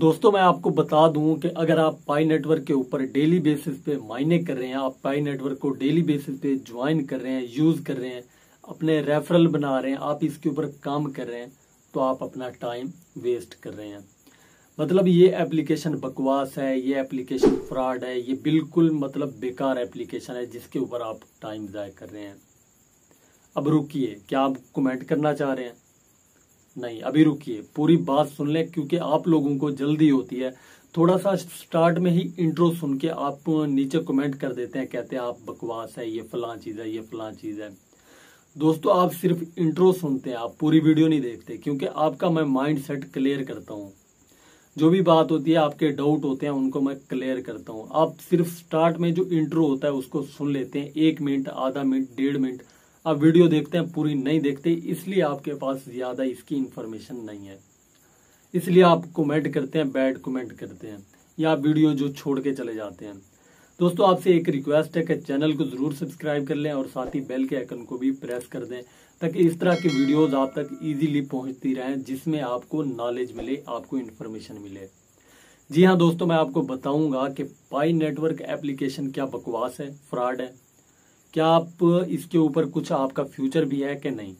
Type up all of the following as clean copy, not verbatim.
दोस्तों मैं आपको बता दूं कि अगर आप पाई नेटवर्क के ऊपर डेली बेसिस पे माइने कर रहे हैं, आप पाई नेटवर्क को डेली बेसिस पे ज्वाइन कर रहे हैं, यूज़ कर रहे हैं, अपने रेफरल बना रहे हैं, आप इसके ऊपर काम कर रहे हैं तो आप अपना टाइम वेस्ट कर रहे हैं। मतलब ये एप्लीकेशन बकवास है, ये एप्लीकेशन फ्रॉड है, ये बिल्कुल मतलब बेकार एप्लीकेशन है जिसके ऊपर आप टाइम ज़ाया कर रहे हैं। अब रुकिए, क्या आप कमेंट करना चाह रहे हैं? नहीं, अभी रुकिए, पूरी बात सुन लें क्योंकि आप लोगों को जल्दी होती है। थोड़ा सा स्टार्ट में ही इंट्रो सुन के आप नीचे कमेंट कर देते हैं, कहते हैं आप बकवास है, ये फलां चीज़ है, ये फलां चीज़ है। दोस्तों आप सिर्फ इंट्रो सुनते हैं, आप पूरी वीडियो नहीं देखते क्योंकि आपका मैं माइंड सेट क्लियर करता हूँ। जो भी बात होती है, आपके डाउट होते हैं, उनको मैं क्लियर करता हूँ। आप सिर्फ स्टार्ट में जो इंट्रो होता है उसको सुन लेते हैं, 1 मिनट, आधा मिनट, 1.5 मिनट। आप वीडियो देखते हैं, पूरी नहीं देखते, इसलिए आपके पास ज़्यादा इसकी इन्फॉर्मेशन नहीं है, इसलिए आप कमेंट करते हैं, बैड कमेंट करते हैं या वीडियो जो छोड़ के चले जाते हैं। दोस्तों आपसे एक रिक्वेस्ट है कि चैनल को ज़रूर सब्सक्राइब कर लें और साथ ही बेल के आइकन को भी प्रेस कर दें ताकि इस तरह की वीडियोज़ आप तक ईजीली पहुँचती रहें जिसमें आपको नॉलेज मिले, आपको इन्फॉर्मेशन मिले। जी हाँ दोस्तों, मैं आपको बताऊँगा कि पाई नेटवर्क एप्लीकेशन क्या बकवास है, फ्रॉड है, क्या आप इसके ऊपर कुछ आपका फ्यूचर भी है कि नहीं।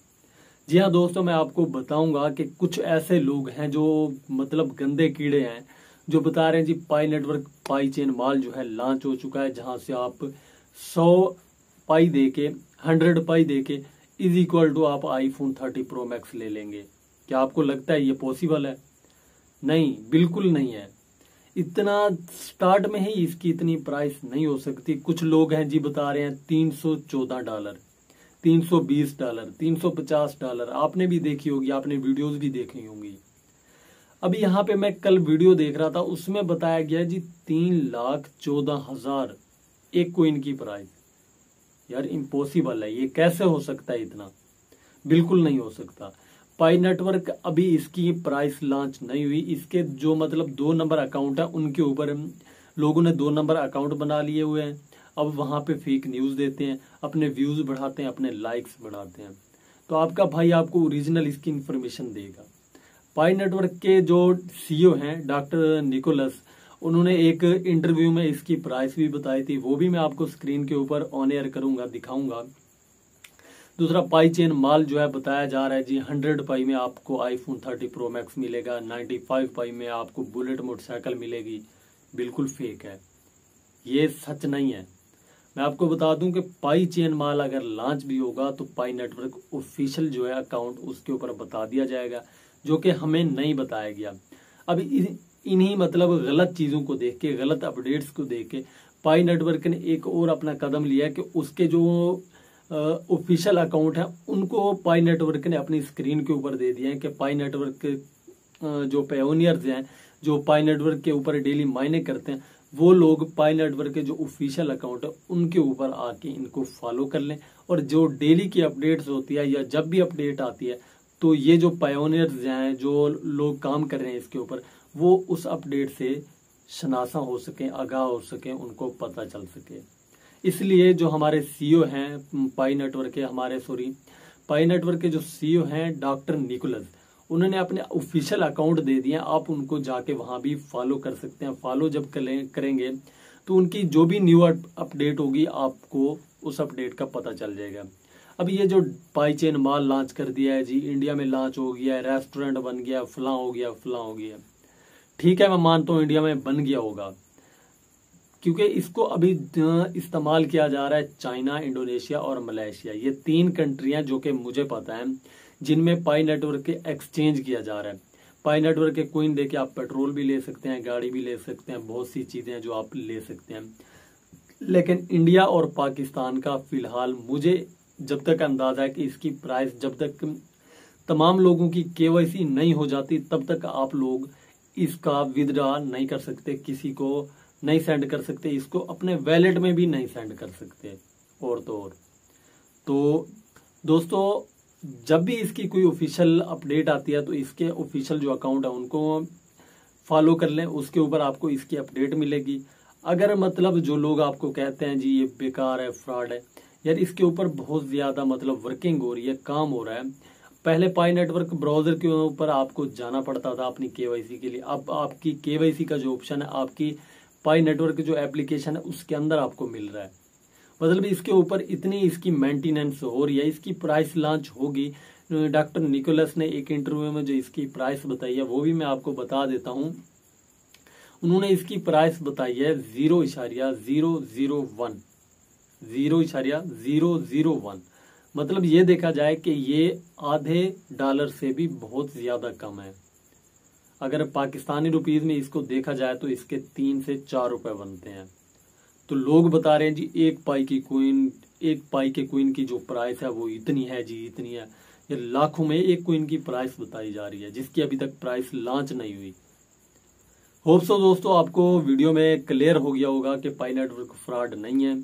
जी हाँ दोस्तों, मैं आपको बताऊंगा कि कुछ ऐसे लोग हैं जो मतलब गंदे कीड़े हैं जो बता रहे हैं जी Pi Network Pi chain mall जो है लॉन्च हो चुका है, जहां से आप 100 पाई दे के, 100 पाई दे के = आप iPhone 30 Pro Max ले लेंगे। क्या आपको लगता है ये पॉसिबल है? नहीं, बिल्कुल नहीं है। इतना स्टार्ट में ही इसकी इतनी प्राइस नहीं हो सकती। कुछ लोग हैं जी बता रहे हैं $314, $320, $350। आपने भी देखी होगी, आपने वीडियोस भी देखी होंगी। अभी यहाँ पे मैं कल वीडियो देख रहा था, उसमें बताया गया जी 3,14,000 एक कोइन की प्राइस। यार इम्पॉसिबल है, ये कैसे हो सकता है इतना? बिल्कुल नहीं हो सकता। पाई नेटवर्क अभी इसकी प्राइस लॉन्च नहीं हुई, इसके जो मतलब 2 नंबर अकाउंट है उनके ऊपर लोगों ने 2 नंबर अकाउंट बना लिए हुए हैं। अब वहाँ पे फेक न्यूज़ देते हैं, अपने व्यूज़ बढ़ाते हैं, अपने लाइक्स बढ़ाते हैं। तो आपका भाई आपको ओरिजिनल इसकी इन्फॉर्मेशन देगा। पाई नेटवर्क के जो CEO हैं डॉक्टर निकोलस, उन्होंने एक इंटरव्यू में इसकी प्राइस भी बताई थी, वो भी मैं आपको स्क्रीन के ऊपर ऑन एयर करूँगा, दिखाऊँगा। दूसरा पाई चेन मॉल जो है बताया जा रहा है जी 100 पाई में आपको iPhone 30 Pro Max मिलेगा, 95 पाई में आपको बुलेट मोटरसाइकिल मिलेगी। बिल्कुल फेक है, ये सच नहीं है। मैं आपको बता दूं कि पाई चेन मॉल अगर लॉन्च भी होगा तो पाई नेटवर्क ऑफिशियल जो है अकाउंट उसके ऊपर बता दिया जाएगा, जो कि हमें नहीं बताया गया। अब इन्हीं मतलब गलत चीज़ों को देख के, गलत अपडेट्स को देख के पाई नेटवर्क ने एक और अपना कदम लिया कि उसके जो ऑफिशियल अकाउंट है उनको पाई नेटवर्क ने अपनी स्क्रीन के ऊपर दे दिया है कि पाई नेटवर्क के जो पायोनियर्स हैं, जो पाई नेटवर्क के ऊपर डेली माइने करते हैं, वो लोग पाई नेटवर्क के जो ऑफिशियल अकाउंट है उनके ऊपर आके इनको फॉलो कर लें। और जो डेली की अपडेट्स होती है या जब भी अपडेट आती है तो ये जो पायोनियर्स हैं, जो लोग काम कर रहे हैं इसके ऊपर, वो उस अपडेट से शनासा हो सकें, आगाह हो सकें, उनको पता चल सके। इसलिए जो हमारे CEO हैं पाई नेटवर्क के, हमारे सॉरी पाई नेटवर्क के जो CEO हैं डॉक्टर निकोलस, उन्होंने अपने ऑफिशियल अकाउंट दे दिए, आप उनको जाके वहाँ भी फॉलो कर सकते हैं। फॉलो जब करेंगे तो उनकी जो भी न्यू अपडेट होगी आपको उस अपडेट का पता चल जाएगा। अब ये जो पाई चेन मॉल लॉन्च कर दिया है जी, इंडिया में लॉन्च हो गया है, रेस्टोरेंट बन गया, फलां हो गया, फलां हो गया, ठीक है मैं मानता हूँ इंडिया में बन गया होगा क्योंकि इसको अभी इस्तेमाल किया जा रहा है चाइना, इंडोनेशिया और मलेशिया। ये 3 कंट्रियां जो कि मुझे पता है जिनमें पाई नेटवर्क के एक्सचेंज किया जा रहा है। पाई नेटवर्क के कोइन देके आप पेट्रोल भी ले सकते हैं, गाड़ी भी ले सकते हैं, बहुत सी चीज़ें जो आप ले सकते हैं। लेकिन इंडिया और पाकिस्तान का फिलहाल मुझे जब तक अंदाज़ा है कि इसकी प्राइस जब तक तमाम लोगों की KYC नहीं हो जाती तब तक आप लोग इसका विदड्रॉ नहीं कर सकते, किसी को नहीं सेंड कर सकते, इसको अपने वैलेट में भी नहीं सेंड कर सकते। और तो और तो दोस्तों जब भी इसकी कोई ऑफिशियल अपडेट आती है तो इसके ऑफिशियल जो अकाउंट है उनको फॉलो कर लें, उसके ऊपर आपको इसकी अपडेट मिलेगी। अगर मतलब जो लोग आपको कहते हैं जी ये बेकार है, फ्रॉड है, यार इसके ऊपर बहुत ज़्यादा मतलब वर्किंग हो रही है, काम हो रहा है। पहले पाई नेटवर्क ब्राउजर के ऊपर आपको जाना पड़ता था अपनी केवाईसी के लिए। अब आपकी केवाईसी का जो ऑप्शन है आपकी पाई नेटवर्क जो एप्लीकेशन है उसके अंदर आपको मिल रहा है। मतलब इसके ऊपर इतनी इसकी मेंटेनेंस हो रही है, इसकी प्राइस लॉन्च होगी। डॉक्टर निकोलस ने एक इंटरव्यू में जो इसकी प्राइस बताई है वो भी मैं आपको बता देता हूँ। उन्होंने इसकी प्राइस बताई है 0.001। मतलब ये देखा जाए कि ये आधे डॉलर से भी बहुत ज्यादा कम है। अगर पाकिस्तानी रुपीज में इसको देखा जाए तो इसके 3 से 4 रुपए बनते हैं। तो लोग बता रहे हैं जी एक पाई के क्वीन की जो प्राइस है वो इतनी है जी, इतनी है। ये लाखों में एक क्वीन की प्राइस बताई जा रही है जिसकी अभी तक प्राइस लॉन्च नहीं हुई। होप सो दोस्तों आपको वीडियो में क्लियर हो गया होगा कि पाई नेटवर्क फ्रॉड नहीं है,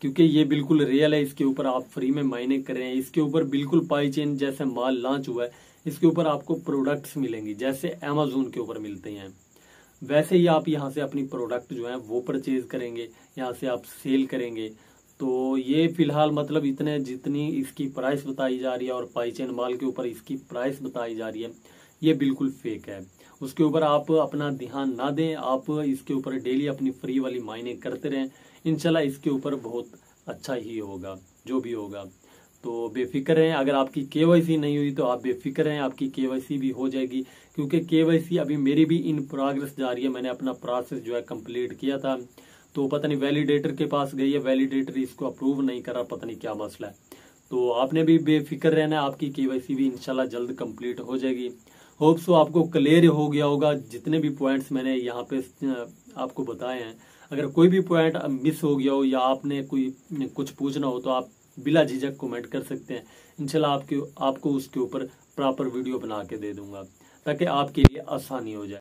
क्योंकि ये बिल्कुल रियल है। इसके ऊपर आप फ्री में माइनिंग कर रहे हैं। इसके ऊपर बिल्कुल पाई चेन जैसे माल लॉन्च हुआ है, इसके ऊपर आपको प्रोडक्ट्स मिलेंगी जैसे अमेजोन के ऊपर मिलते हैं, वैसे ही आप यहाँ से अपनी प्रोडक्ट जो है वो परचेज करेंगे, यहाँ से आप सेल करेंगे। तो ये फिलहाल मतलब इतने जितनी इसकी प्राइस बताई जा रही है और पाई चेन माल के ऊपर इसकी प्राइस बताई जा रही है, ये बिल्कुल फेक है। उसके ऊपर आप अपना ध्यान ना दें, आप इसके ऊपर डेली अपनी फ्री वाली माइनिंग करते रहें। इंशाल्लाह इसके ऊपर बहुत अच्छा ही होगा जो भी होगा। तो बेफिक्र हैं, अगर आपकी केवाईसी नहीं हुई तो आप बेफिक्र हैं, आपकी केवाईसी भी हो जाएगी। क्योंकि केवाईसी अभी मेरी भी इन प्रोग्रेस जा रही है, मैंने अपना प्रोसेस जो है कंप्लीट किया था, तो पता नहीं वैलिडेटर के पास गई है, वैलिडेटर इसको अप्रूव नहीं करा, पता नहीं क्या मसला है। तो आपने भी बेफिक्र रहना, आपकी केवाईसी भी इंशाल्लाह जल्द कंप्लीट हो जाएगी। होप सो आपको क्लियर हो गया होगा जितने भी पॉइंट्स मैंने यहाँ पे आपको बताए हैं। अगर कोई भी पॉइंट मिस हो गया हो या आपने कोई कुछ पूछना हो तो आप बिला झिझक कमेंट कर सकते हैं। इंशाल्लाह आपको उसके ऊपर प्रॉपर वीडियो बना के दे दूंगा ताकि आपके लिए आसानी हो जाए।